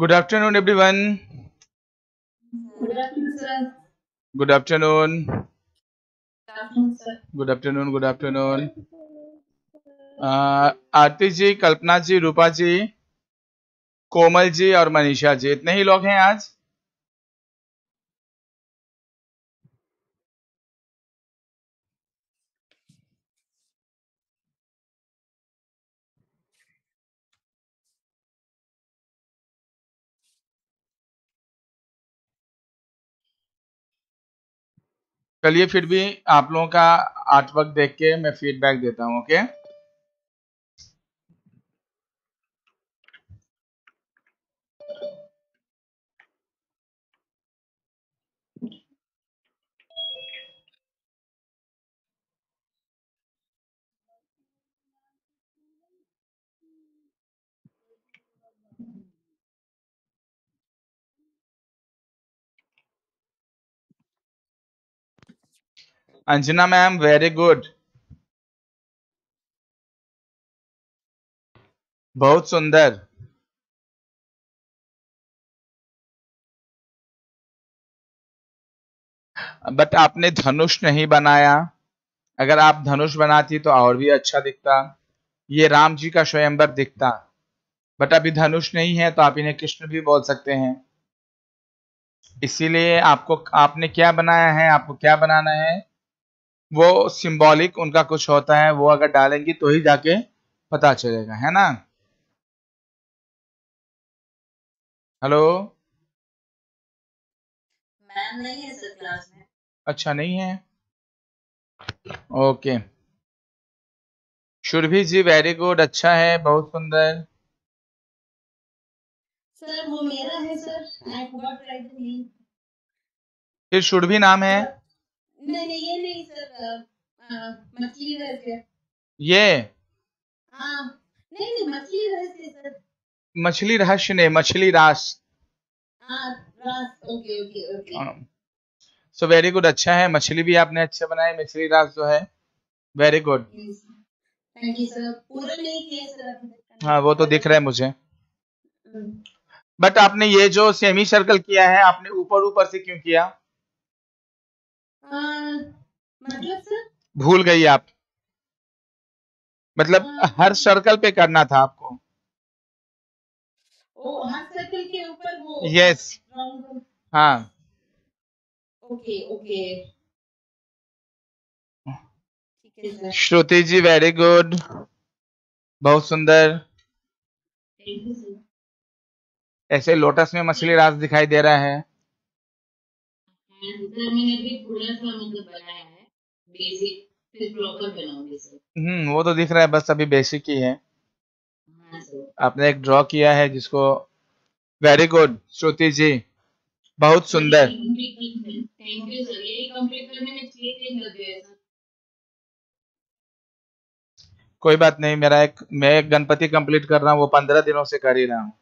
Good afternoon, everyone. Good afternoon, sir. Good afternoon. Good afternoon, sir. Good afternoon. Good afternoon. आरती जी, कल्पना जी, रूपा जी, कोमल जी और मनीषा जी, इतने ही लोग हैं आज। चलिए फिर भी आप लोगों का आर्टवर्क देख के मैं फीडबैक देता हूं। Okay, Anjana ma'am, very good, बहुत सुंदर। बट आपने धनुष नहीं बनाया, अगर आप धनुष बनाती तो और भी अच्छा दिखता, ये राम जी का स्वयंवर दिखता। बट अभी धनुष नहीं है तो आप इन्हें कृष्ण भी बोल सकते हैं, इसीलिए आपको, आपने क्या बनाया है, आपको क्या बनाना है, वो सिंबॉलिक उनका कुछ होता है, वो अगर डालेंगी तो ही जाके पता चलेगा, है ना। हेलो मैम, नहीं है सर क्लास में। अच्छा, नहीं है, okay. Surabhi ji, very good, अच्छा है, बहुत सुंदर। सर वो मेरा है sir, I forgot right the name. ये सुरभि नाम है? नहीं, ये नहीं सर, मछली रहस्य। ये नहीं, मछली रहस्य सर। मछली रहस्य नहीं, मछली रास। रास, okay okay okay. So very good, अच्छा है। मछली भी आपने अच्छा बनाया, मछली रास जो है, very good. Thank you sir. पूरा नहीं किया सर। हाँ, वो तो दिख रहा है मुझे। बट आपने ये जो सेमी सर्कल किया है, आपने ऊपर ऊपर से क्यों किया? मतलब सर भूल गई आप, मतलब हर सर्कल पे करना था आपको। ओ, हर सर्कल के ऊपर वो? यस, हाँ, ओके ओके, ठीक है sir. Shruti ji, very good, बहुत सुंदर। ऐसे लोटस में मछली रास दिखाई दे रहा है। मैंने भी थोड़ा सा मतलब बनाया है बेसिक, फिर प्रॉपर बनाऊंगी सर। वो तो दिख रहा है, बस अभी बेसिक ही है। हाँ सर, आपने एक ड्रॉ किया है जिसको, वेरी गुड श्रुति जी, बहुत सुंदर। थैंक यू सर, ये कंप्लीट करने में 6 दिन लग गए सर। कोई बात नहीं, मेरा मैं एक गणपति कंप्लीट कर रहा हूँ, वो 15 दिनों से कर ही रहा हूँ।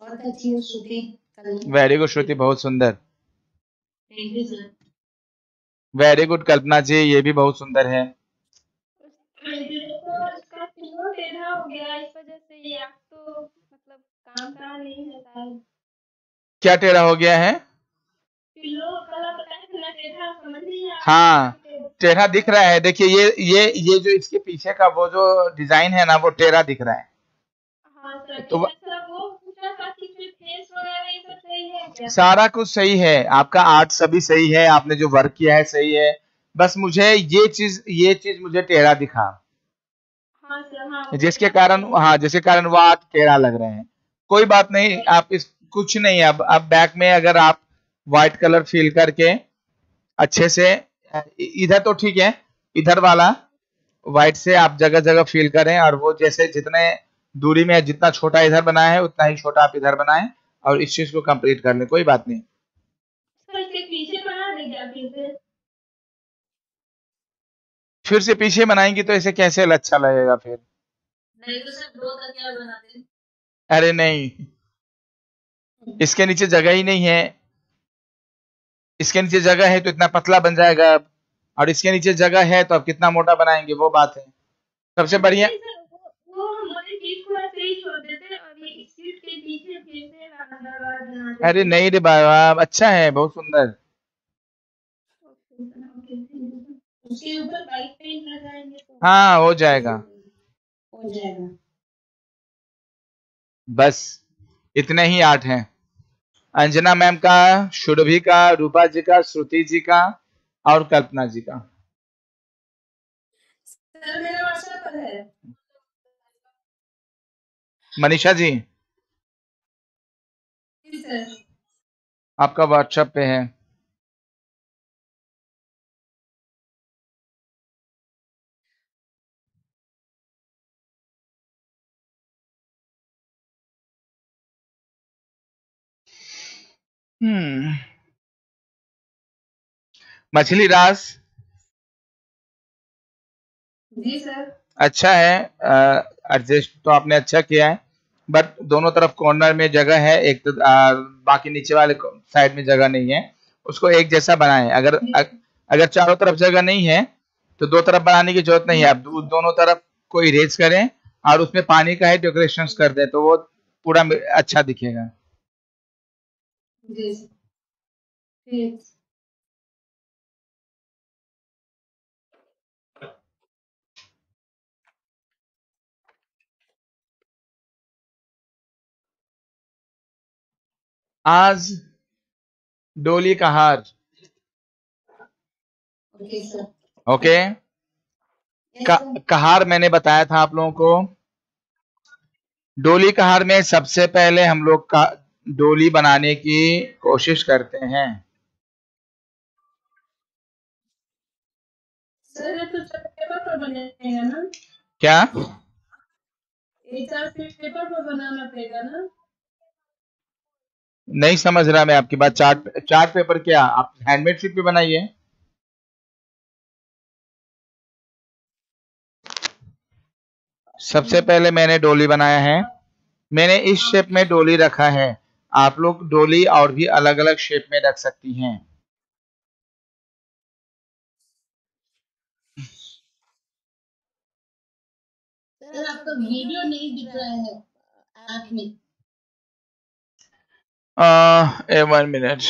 बहुत अच्छी है श्रुति, वेरी गुड श्रुति, बहुत सुंदर। Thank you sir, very good. Kalpana ji, ये भी बहुत सुंदर है। इसका तीनों टेढ़ा हो गया, इस वजह से ये आंख तो मतलब काम कर नहीं रहा है। क्या टेढ़ा हो गया है? पिल्लो कला पता है ना, टेढ़ा समझ नहीं आ रहा। हाँ, टेढ़ा दिख रहा है, देखिए ये जो इसके पीछे का वो जो डिजाइन है ना, वो टेढ़ा दिख रहा है। हां सर, तो सारा कुछ सही है, आपका आर्ट सभी सही है, आपने जो वर्क किया है सही है, बस मुझे ये चीज मुझे टेढ़ा दिखा। हाँ सर, हाँ, जिसके कारण वो आर्ट टेढ़ा लग रहे हैं। कोई बात नहीं, आप इस कुछ नहीं, अब बैक में अगर आप व्हाइट कलर फील करके अच्छे से, इधर तो ठीक है, इधर वाला व्हाइट से आप जगह जगह फील करें, और वो जैसे जितने दूरी में जितना छोटा इधर बनाया है उतना ही छोटा आप इधर बनाएं, और इस चीज को कंप्लीट कर लें। कोई बात नहीं, फिर से पीछे बनाएंगी तो ऐसे कैसे अच्छा लगेगा फिर? नहीं तो सर, दो का क्या बनाते हैं? अरे नहीं, इसके नीचे जगह ही नहीं है, इसके नीचे जगह है तो इतना पतला बन जाएगा, और इसके नीचे जगह है तो आप कितना मोटा बनाएंगे, वो बात है। सबसे बढ़िया, वो हमारे बीच को ऐसे ही छोड़ देते हैं, और ये अरे नहीं रे बाबा, अच्छा है, बहुत सुंदर। उसके ऊपर वाइट पेंट लगाएंगे तो हाँ हो जाएगा, हो जाएगा। बस इतने ही आर्ट हैं अंजना मैम का, सुरभि का, रूपा जी का, श्रुति जी का और कल्पना जी का। सर मेरा व्हाट्सएप पर है। मनीषा जी सर आपका व्हाट्सएप पे है। मछली रास जी सर अच्छा है, एडजस्ट तो आपने अच्छा किया है, बट दोनों तरफ कॉर्नर में जगह है, एक तो बाकी नीचे वाले साइड में जगह नहीं है, उसको एक जैसा बनाएं। अगर चारों तरफ जगह नहीं है तो दो तरफ बनाने की जरूरत नहीं है, आप दोनों तरफ को इरेज करें और उसमें पानी का है डेकोरेशंस कर दें तो वो पूरा अच्छा दिखेगा। आज डोली कहार ओके कहार मैंने बताया था आप लोगों को। डोली कहार में सबसे पहले हम लोग का डोली बनाने की कोशिश करते हैं। सर ये तो चार्ट पेपर पर बनेगा ना? क्या ये चार्ट पेपर पर बनाना पड़ेगा ना? नहीं समझ रहा मैं आपकी बात। चार्ट पेपर क्या आप हैंडमेड शीट पे बनाइए। सबसे पहले मैंने डोली बनाया है, मैंने इस शेप में डोली रखा है, आप लोग डोली और भी अलग अलग शेप में रख सकती हैं। सर आपको वीडियो नहीं दिख रहा है आप में। एक मिनट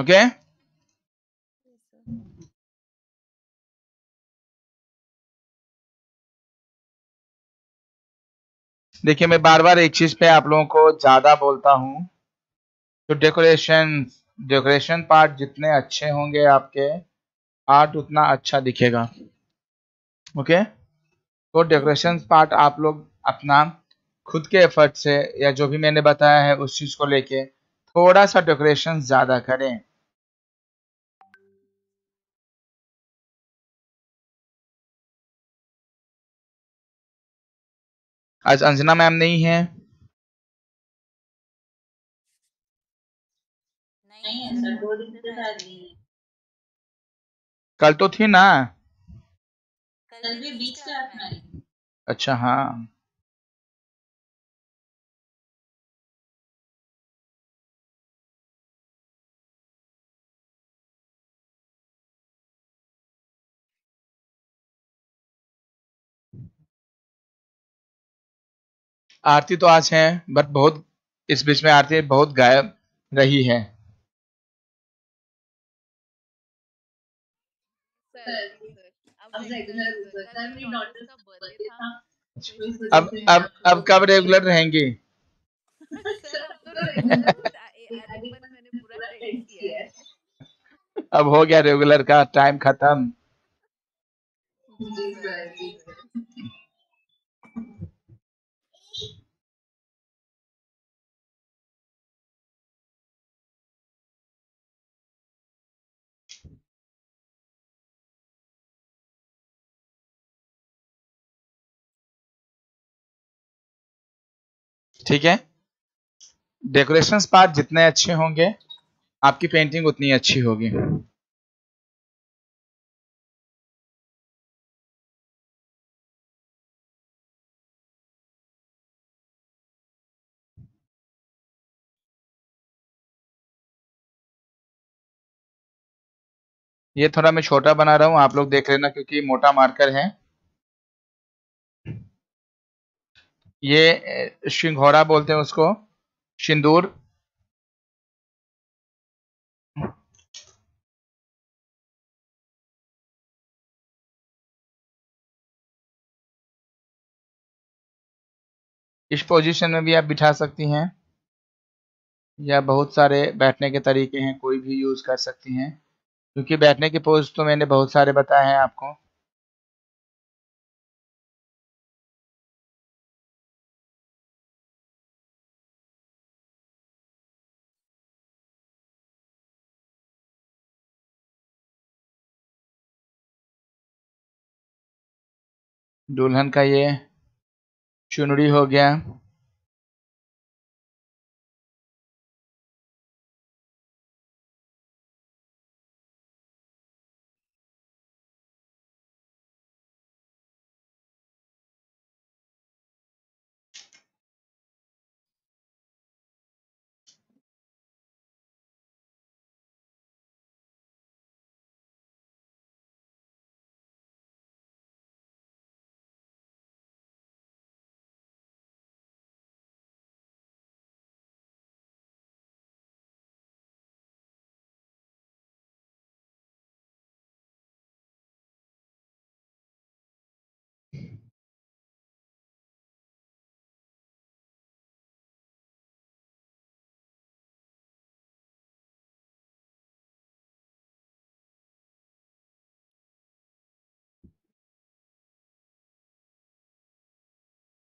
ओके देखिए मैं बार बार एक चीज पे आप लोगों को ज्यादा बोलता हूं, तो डेकोरेशन पार्ट जितने अच्छे होंगे आपके आर्ट उतना अच्छा दिखेगा। ओके तो डेकोरेशन पार्ट आप लोग अपना खुद के एफर्ट से या जो भी मैंने बताया है उस चीज को लेके थोड़ा सा डेकोरेशन ज्यादा करें। आज अंजना मैम नहीं है, नहीं है सर, दो दिन से आ रही है। कल तो थी ना, कल भी बीच में आई। अच्छा हाँ आरती तो आज है, बट बहुत इस बीच में आरती बहुत गायब रही है। अब कब रेगुलर रहेंगे? अब हो गया रेगुलर का टाइम खत्म। ठीक है, डेकोरेशंस पार्ट जितने अच्छे होंगे आपकी पेंटिंग उतनी अच्छी होगी। ये थोड़ा मैं छोटा बना रहा हूँ, आप लोग देख लेना क्योंकि मोटा मार्कर है। ये शिंघोरा बोलते हैं उसको, सिंदूर। इस पोजीशन में भी आप बिठा सकती हैं या बहुत सारे बैठने के तरीके हैं, कोई भी यूज कर सकती हैं, क्योंकि बैठने के पोज तो मैंने बहुत सारे बताए हैं आपको। दुल्हन का ये चुनरी हो गया।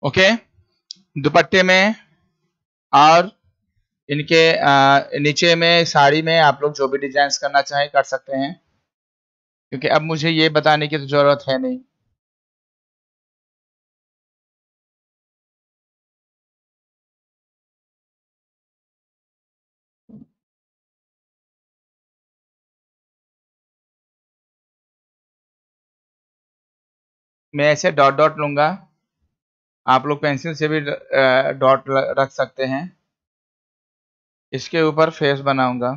ओके, दुपट्टे में और इनके नीचे में साड़ी में आप लोग जो भी डिजाइन करना चाहें कर सकते हैं, क्योंकि अब मुझे ये बताने की तो जरूरत है नहीं। मैं ऐसे डॉट डॉट लूंगा, आप लोग पेंसिल से भी डॉट रख सकते हैं। इसके ऊपर फेस बनाऊंगा।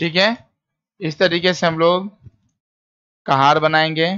ठीक है, इस तरीके से हम लोग कहार बनाएंगे।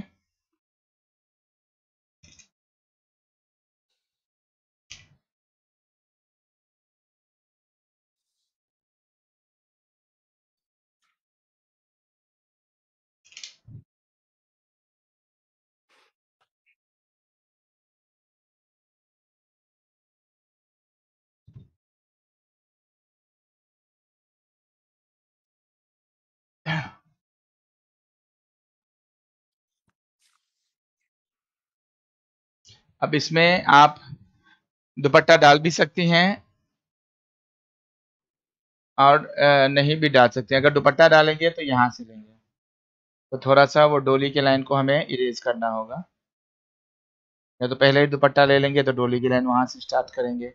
अब इसमें आप दुपट्टा डाल भी सकती हैं और नहीं भी डाल सकते। अगर दुपट्टा डालेंगे तो यहाँ से लेंगे, तो थोड़ा सा वो डोली के लाइन को हमें इरेज करना होगा। या तो पहले ही दुपट्टा ले लेंगे तो डोली की लाइन वहाँ से स्टार्ट करेंगे।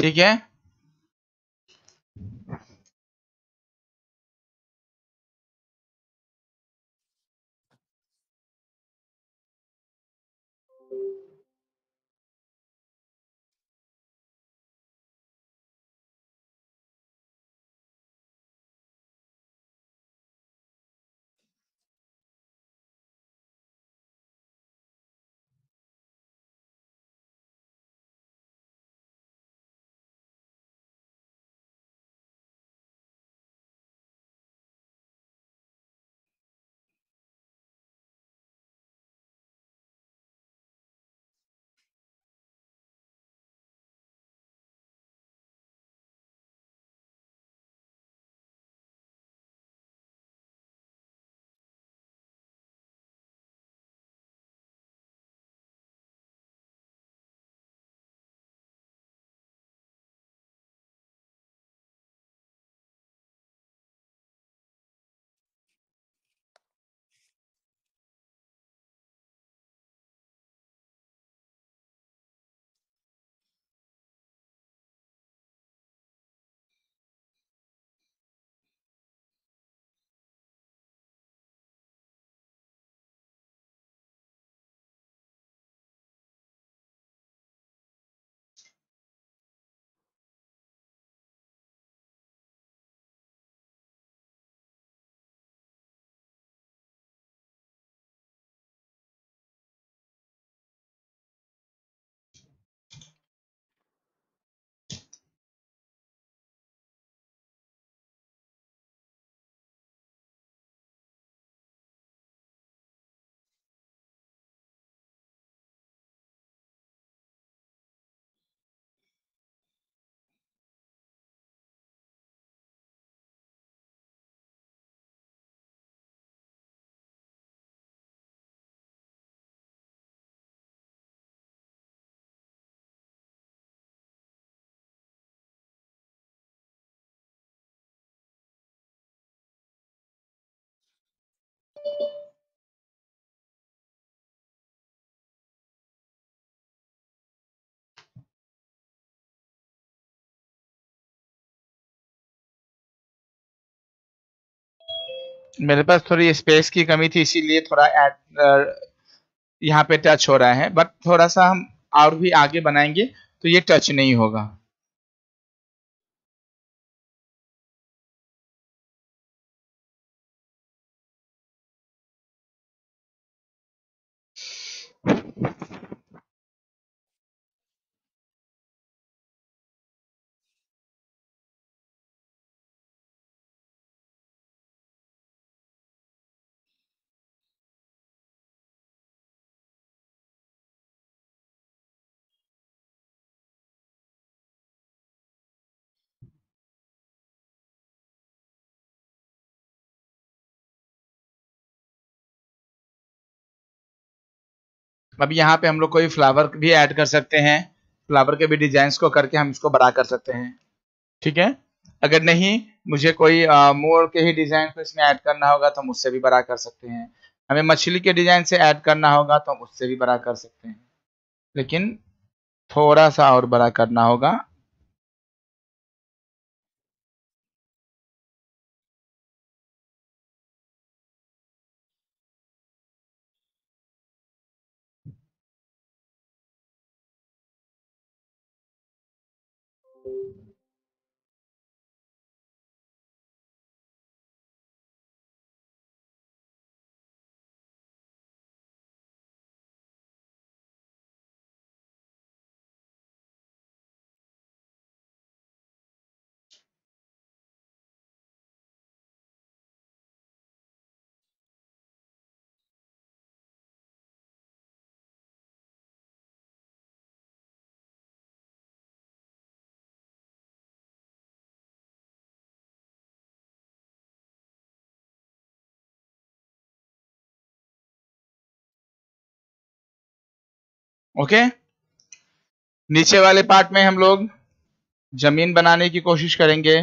ठीक है, मेरे पास थोड़ी स्पेस की कमी थी, इसीलिए थोड़ा यहाँ पे टच हो रहा है, बट थोड़ा सा हम और भी आगे बनाएंगे तो ये टच नहीं होगा। अब यहाँ पे हम लोग कोई फ्लावर भी ऐड कर सकते हैं, फ्लावर के भी डिजाइन्स को करके हम इसको बड़ा कर सकते हैं। ठीक है, अगर नहीं मुझे कोई मोर के ही डिजाइन को इसमें ऐड करना होगा तो हम उससे भी बड़ा कर सकते हैं, हमें मछली के डिजाइन से ऐड करना होगा तो हम उससे भी बड़ा कर सकते हैं, लेकिन थोड़ा सा और बड़ा करना होगा। ओके। नीचे वाले पार्ट में हम लोग जमीन बनाने की कोशिश करेंगे।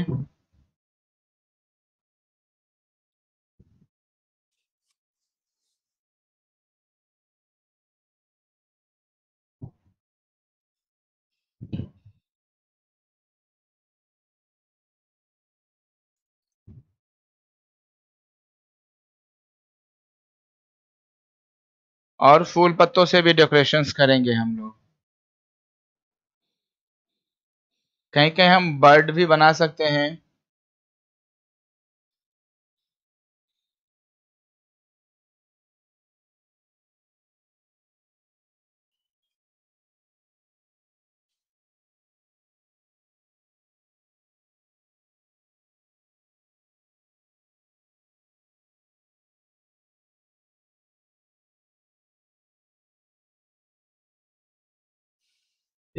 और फूल पत्तों से भी डेकोरेशंस करेंगे हम लोग। कहीं कहीं हम बर्ड भी बना सकते हैं।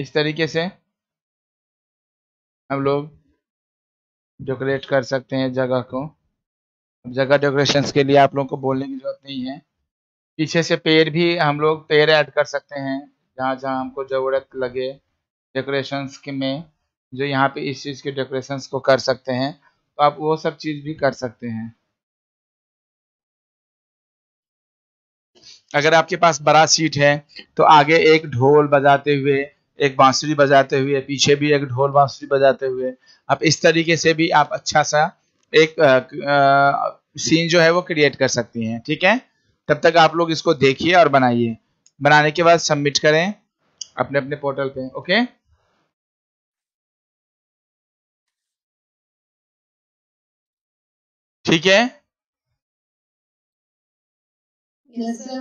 इस तरीके से हम लोग डेकोरेट कर सकते हैं जगह को। जगह डेकोरेशंस के लिए आप लोगों को बोलने की जरूरत नहीं है। पीछे से पेड़ भी हम लोग पेड़ ऐड कर सकते हैं जहाँ जहाँ हमको ज़रूरत लगे डेकोरेशंस के में। जो यहाँ पे इस चीज़ के डेकोरेशंस को कर सकते हैं तो आप वो सब चीज़ भी कर सकते हैं। अगर आपके पास बड़ा सीट है तो आगे एक ढोल बजाते हुए, एक बांसुरी बजाते हुए, पीछे भी एक ढोल बांसुरी बजाते हुए आप इस तरीके से भी आप अच्छा सा एक सीन जो है वो क्रिएट कर सकती हैं। ठीक है, तब तक आप लोग इसको देखिए और बनाइए। बनाने के बाद सबमिट करें अपने अपने पोर्टल पे। ओके, ठीक है। Yes, sir.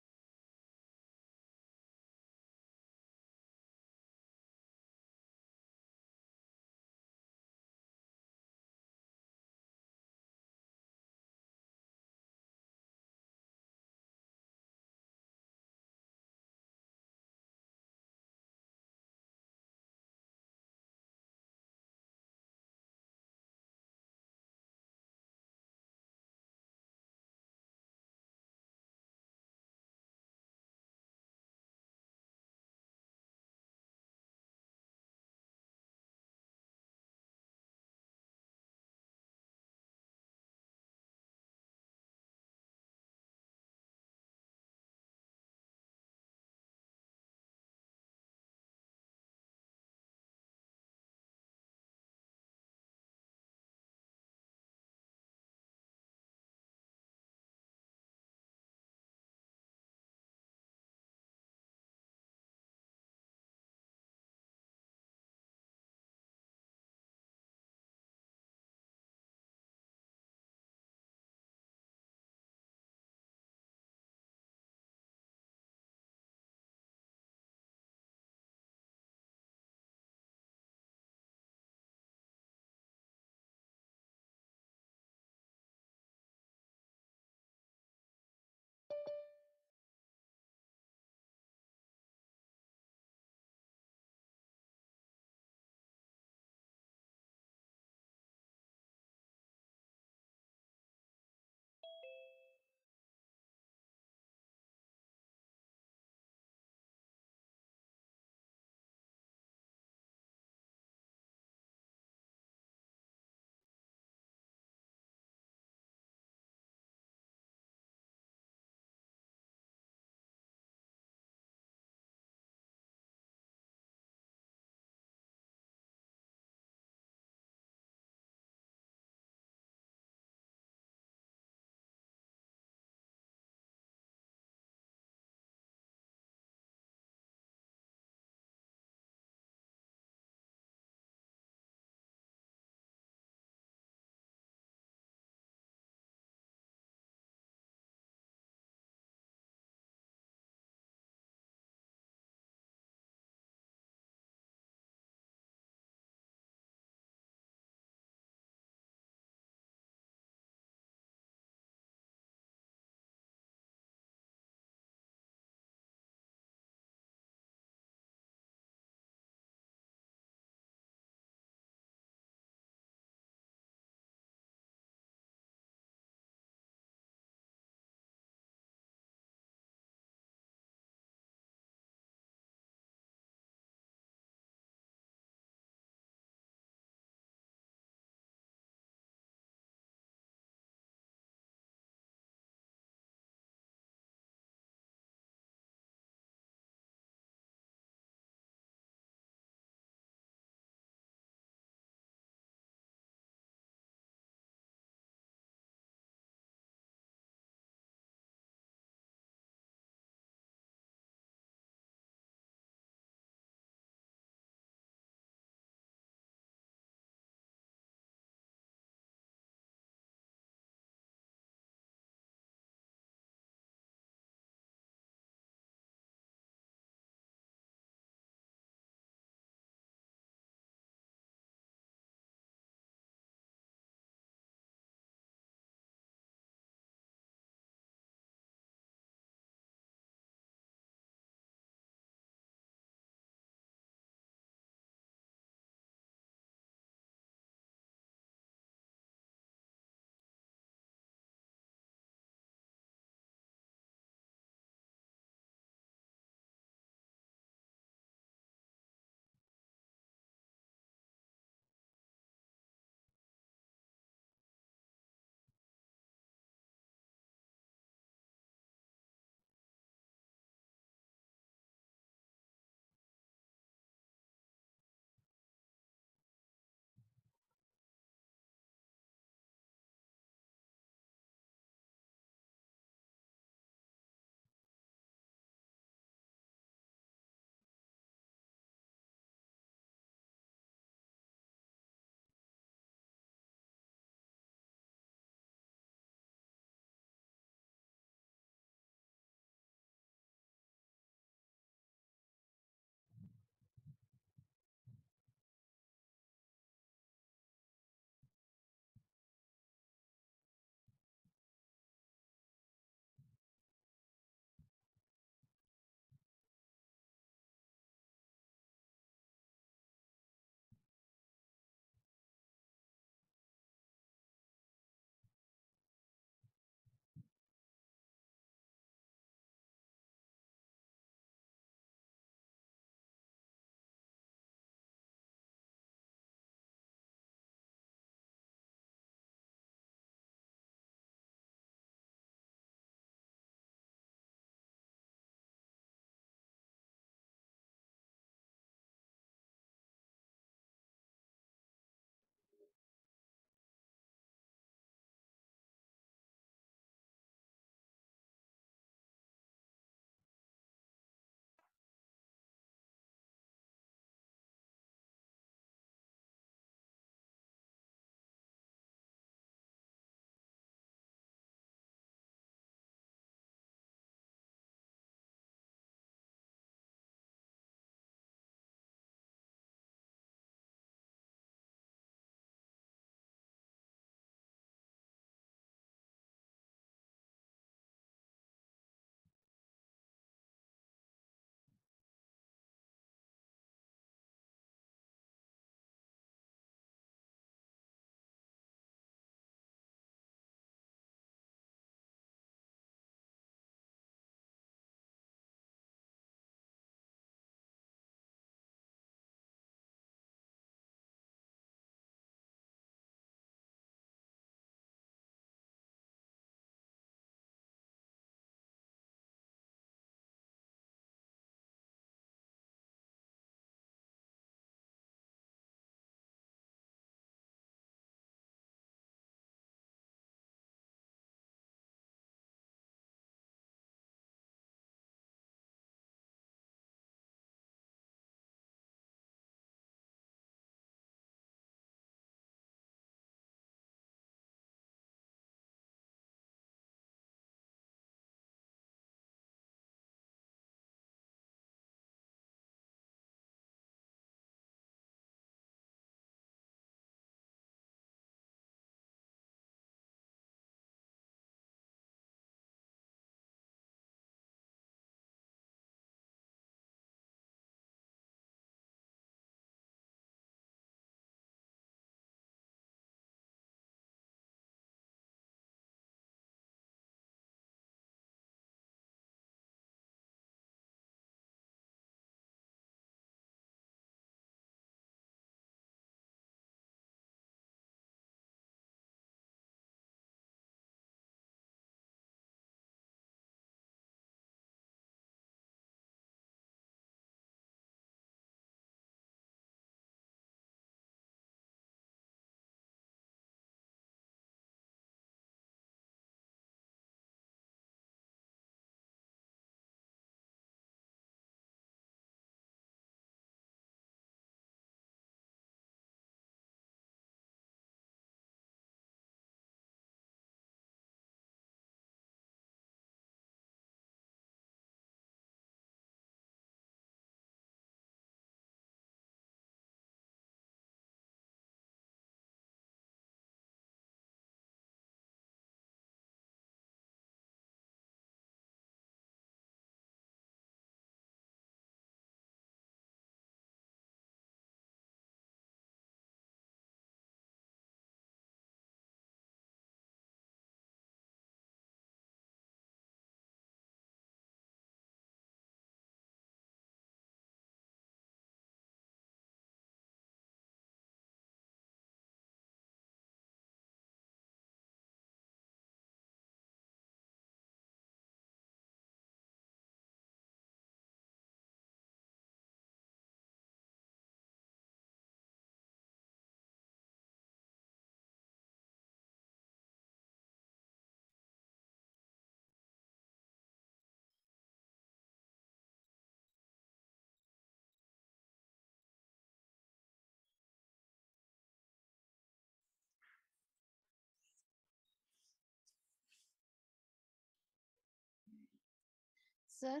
सर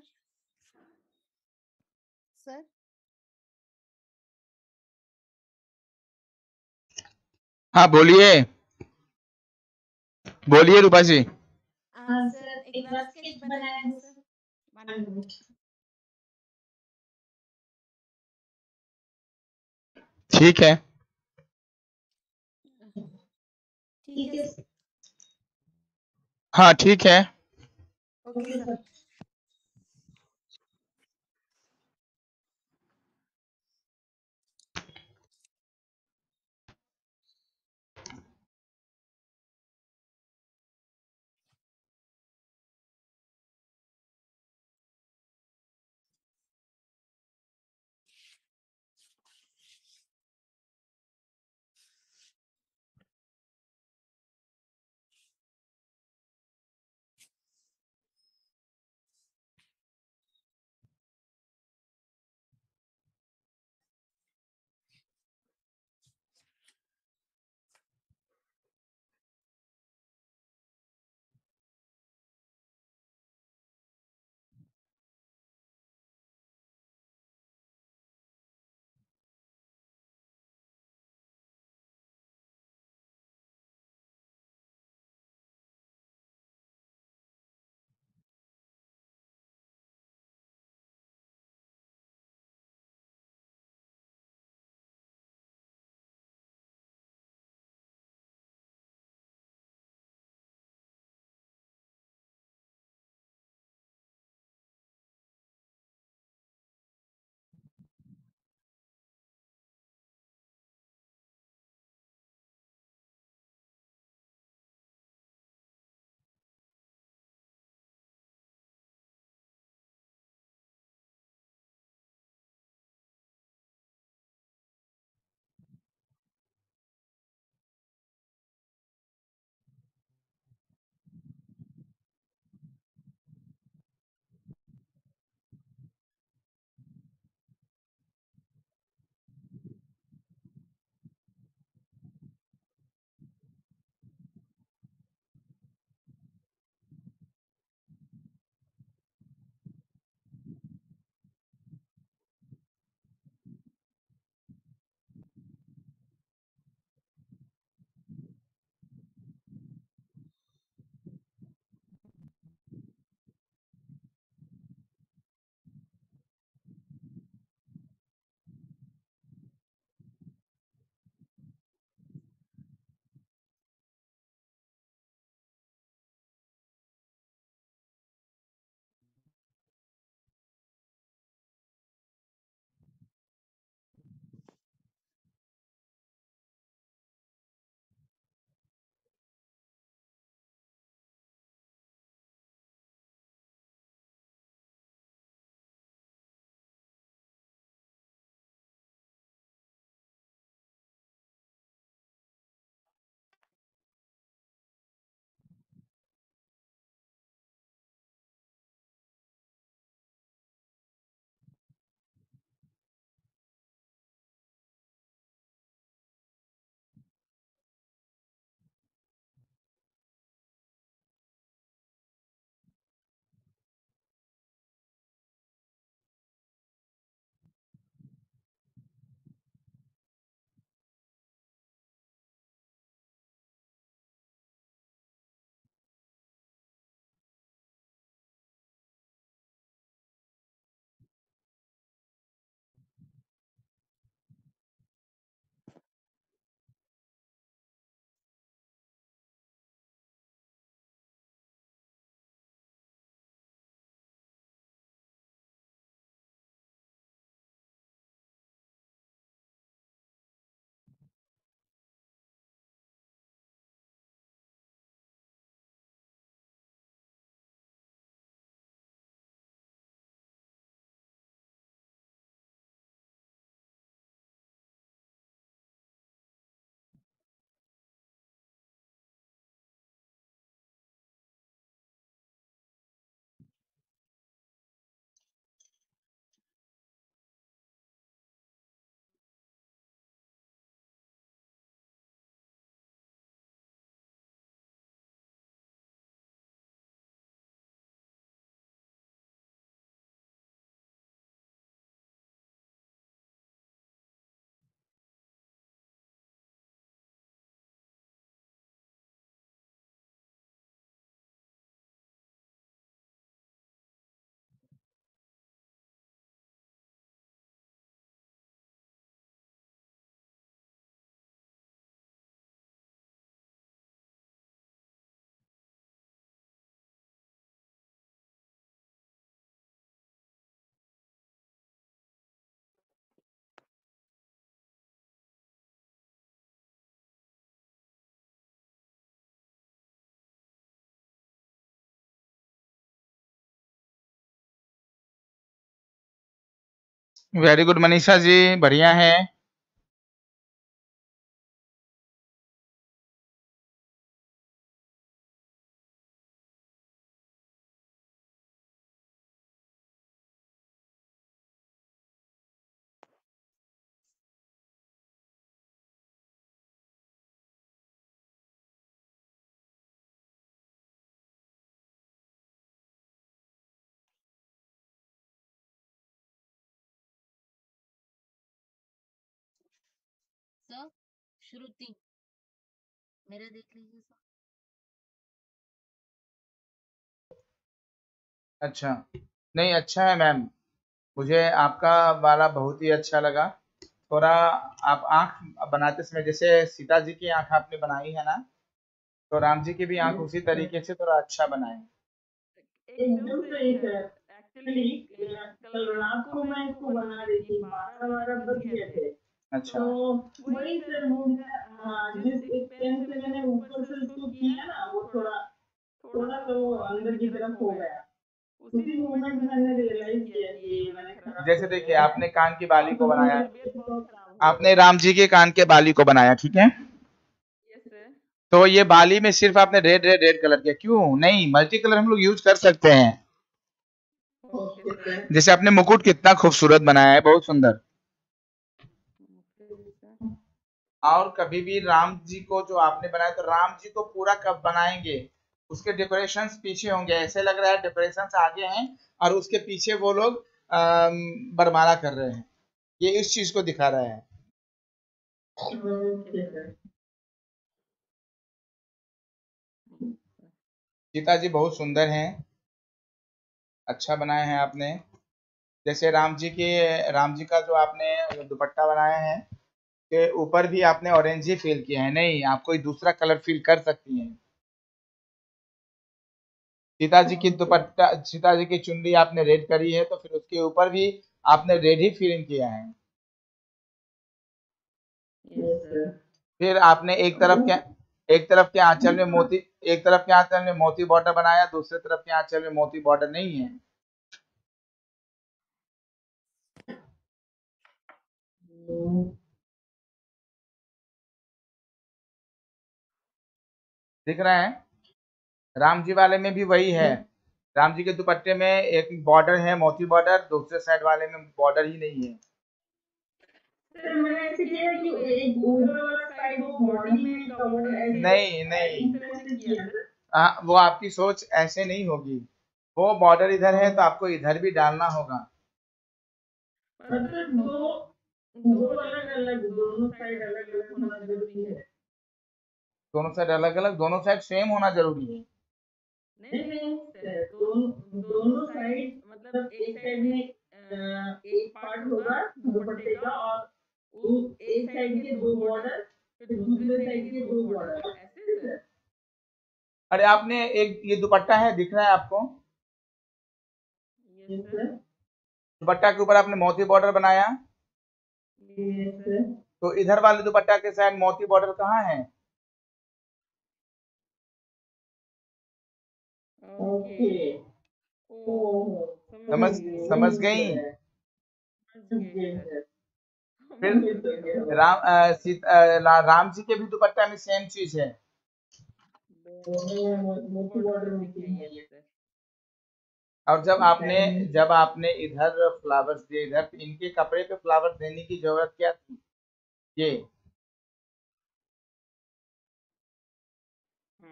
सर हाँ बोलिए बोलिए रूपा जी। सर एक बास्केट बनाया है सर। ठीक है हाँ ठीक है okay sir. Very good Manisha ji, बढ़िया है। श्रुति मेरा देख लीजिए सर। अच्छा, नहीं अच्छा है मैम, मुझे आपका वाला बहुत ही अच्छा लगा। थोड़ा आप आंख बनाते समय जैसे सीता जी की आंख आपने बनाई है ना, तो राम जी की भी आंख उसी तरीके से थोड़ा अच्छा बनाए। एकदम सही सर, एक्चुअली कल रात को मैं इसको बना रही थी, 12-12 बज गए थे। अच्छा तो वही सर, जिस एक पेन से मैंने ऊपर से इसको किया ना, वो थोड़ा थोड़ा तो अंदर की तरफ हो गया। उसी मोमेंट मैंने रियलाइज किया कि मैंने, जैसे देखिए आपने कान की बाली को बनाया, आपने राम जी के कान के बाली को बनाया, ठीक है। तो ये बाली में सिर्फ आपने रेड रेड रेड कलर किया, क्यों नहीं मल्टी कलर हम लोग यूज कर सकते हैं। जैसे आपने मुकुट कितना खूबसूरत बनाया है, बहुत सुंदर। और कभी भी राम जी को जो आपने बनाया, तो राम जी को पूरा कब बनाएंगे, उसके डेकोरेशंस पीछे होंगे। ऐसे लग रहा है डेकोरेशंस आगे हैं और उसके पीछे वो लोग बरमाला कर रहे हैं, ये इस चीज को दिखा रहा है। सीता जी बहुत सुंदर हैं, अच्छा बनाए हैं आपने। जैसे राम जी का जो आपने दुपट्टा बनाया है के ऊपर भी आपने ऑरेंज ही फील किया है, नहीं आप कोई दूसरा कलर फील कर सकती हैं। सीता जी की चुनरी आपने रेड करी है, तो फिर उसके ऊपर भी आपने रेड ही फीलिंग किया है। फिर आपने एक तरफ के आंचल में मोती, एक तरफ के आंचल में मोती बॉर्डर बनाया, दूसरे तरफ के आंचल में मोती बॉर्डर नहीं है। दिख रहा है राम जी वाले में भी वही है, राम जी के दुपट्टे में एक बॉर्डर है मोती बॉर्डर, दूसरे साइड वाले में बॉर्डर ही नहीं है। नहीं नहीं, वो आपकी सोच ऐसे नहीं होगी, वो बॉर्डर इधर है तो आपको इधर भी डालना होगा। दोनों साइड अलग अलग सेम होना जरूरी है। नहीं सर, दोनों साइड मतलब एक साइड में एक पार्ट होगा दुपट्टे का, और एक साइड के दो बॉर्डर, दूसरे साइड के दो बॉर्डर, ऐसे सर। अरे आपने एक ये दुपट्टा है, दिख रहा है आपको, यस सर। दुपट्टा के ऊपर आपने मोती बॉर्डर बनाया, यस सर। तो इधर वाले दुपट्टा के साइड मोती बॉर्डर कहाँ है? ओके, समझ गई। फिर राम जी के भी दुपट्टा में सेम चीज है, और जब आपने इधर फ्लावर्स दिए, इधर इनके कपड़े पे फ्लावर्स देने की जरूरत क्या थी? ये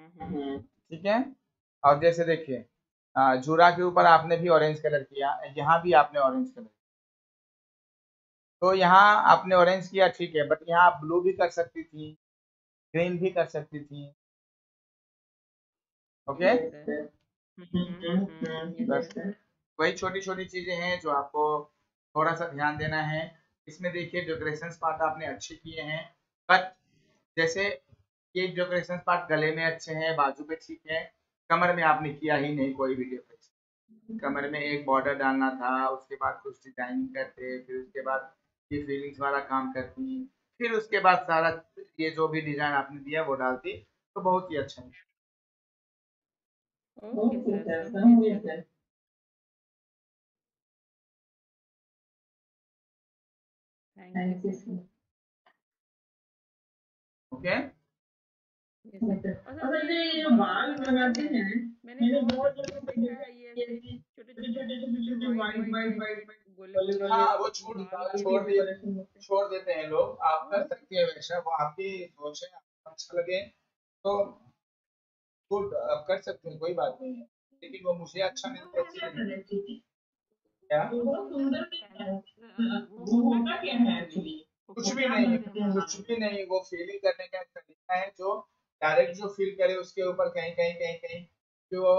ठीक है। और जैसे देखिए जूरा के ऊपर आपने भी ऑरेंज कलर किया, यहाँ भी आपने ऑरेंज कलर किया, तो यहाँ आपने ऑरेंज किया, ठीक है, बट यहाँ आप ब्लू भी कर सकती थी, ग्रीन भी कर सकती थी। ओके, बस वही छोटी छोटी चीजें हैं जो आपको थोड़ा सा ध्यान देना है। इसमें देखिए डेकोरेशन पार्ट आपने अच्छे किए हैं, बट जैसे ये डेकोरेशन पार्ट गले में अच्छे हैं, बाजू पे ठीक है, कमर में आपने किया ही नहीं कोई भी डेकोरेशन। कमर में एक बॉर्डर डालना था, उसके बाद कुछ डिजाइनिंग करते, फिर उसके बाद ये फीलिंग्स वाला काम करती, फिर उसके बाद सारा ये जो भी डिजाइन आपने दिया वो डालती, तो बहुत ही अच्छा है। 9 ओके मैंने बहुत छोटे छोड़ देते हैं लोग, आप कर सकते हैं वैसा, वो आपकी सोच है, अच्छा लगे तो गुड आप कर सकते हैं, कोई बात नहीं है, लेकिन वो मुझे अच्छा नहीं क्या कुछ भी नहीं, कुछ भी नहीं, वो फीलिंग करने का तरीका है जो डायरेक्ट जो फील करे उसके ऊपर कहीं कहीं कहीं कहीं जो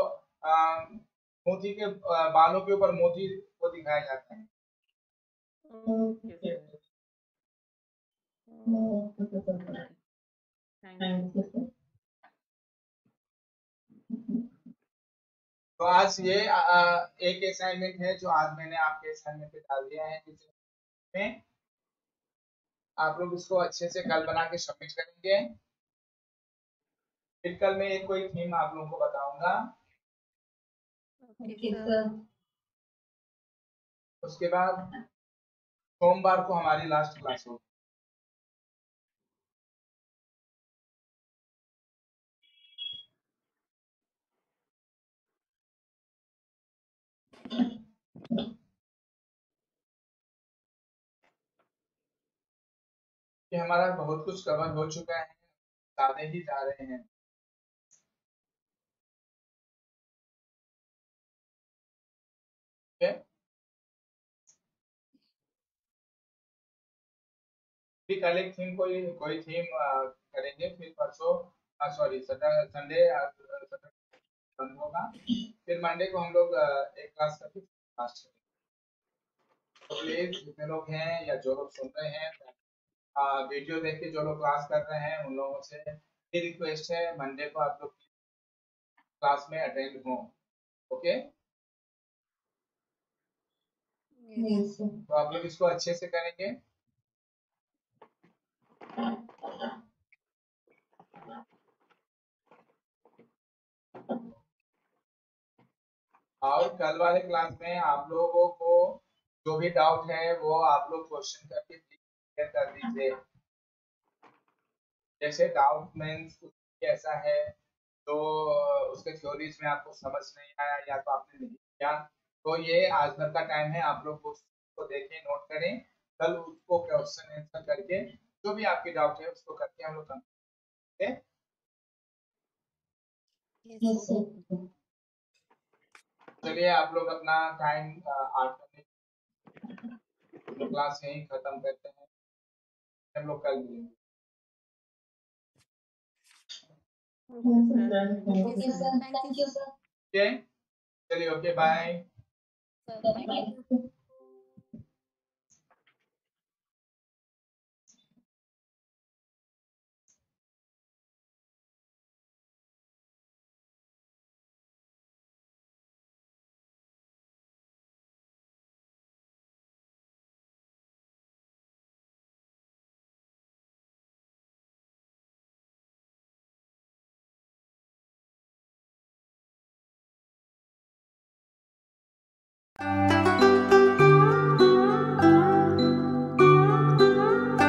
मोती के बालों के ऊपर मोती को दिखाया जाता है। तो आज ये एक असाइनमेंट है जो आज मैंने आपके असाइनमेंट पे डाल दिया है में आप लोग इसको अच्छे से कल बना के सबमिट करेंगे। फिर कल मैं एक कोई थीम आप लोगों को बताऊंगा, उसके बाद सोमवार को हमारी लास्ट क्लास होगी। कि हमारा बहुत कुछ कवर हो चुका है, सादे ही जा रहे हैं। ठीक है, एक थीम कोई थीम करेंगे, फिर परसों सॉरी संडे बंद होगा, फिर मंडे को हम लोग एक क्लास करके लास्ट तो प्लीज जितने लोग हैं या जो लोग सुन रहे हैं वीडियो देख के, जो लोग क्लास कर रहे हैं उन लोगों से ये रिक्वेस्ट है मंडे को आप लोग क्लास में अटेंड हो। ओके तो आप लोग इसको अच्छे से करेंगे। और कल वाले क्लास में आप लोगों को जो भी डाउट है वो आप लोग क्वेश्चन करके कर दीजिए, जैसे डाउट मीन्स कैसा है तो उसके थ्योरीज में आपको समझ नहीं आया या तो आपने नहीं किया, तो ये आज भर का टाइम है, आप लोग उसको देखें, नोट करें, कल उसको क्वेश्चन आंसर करके जो भी आपके डाउट है उसको करके हम लोग चलिए आप लोग अपना टाइम क्लास यहीं खत्म करते हैं, हम लोग कल मिलेंगे। चलिए ओके बाय।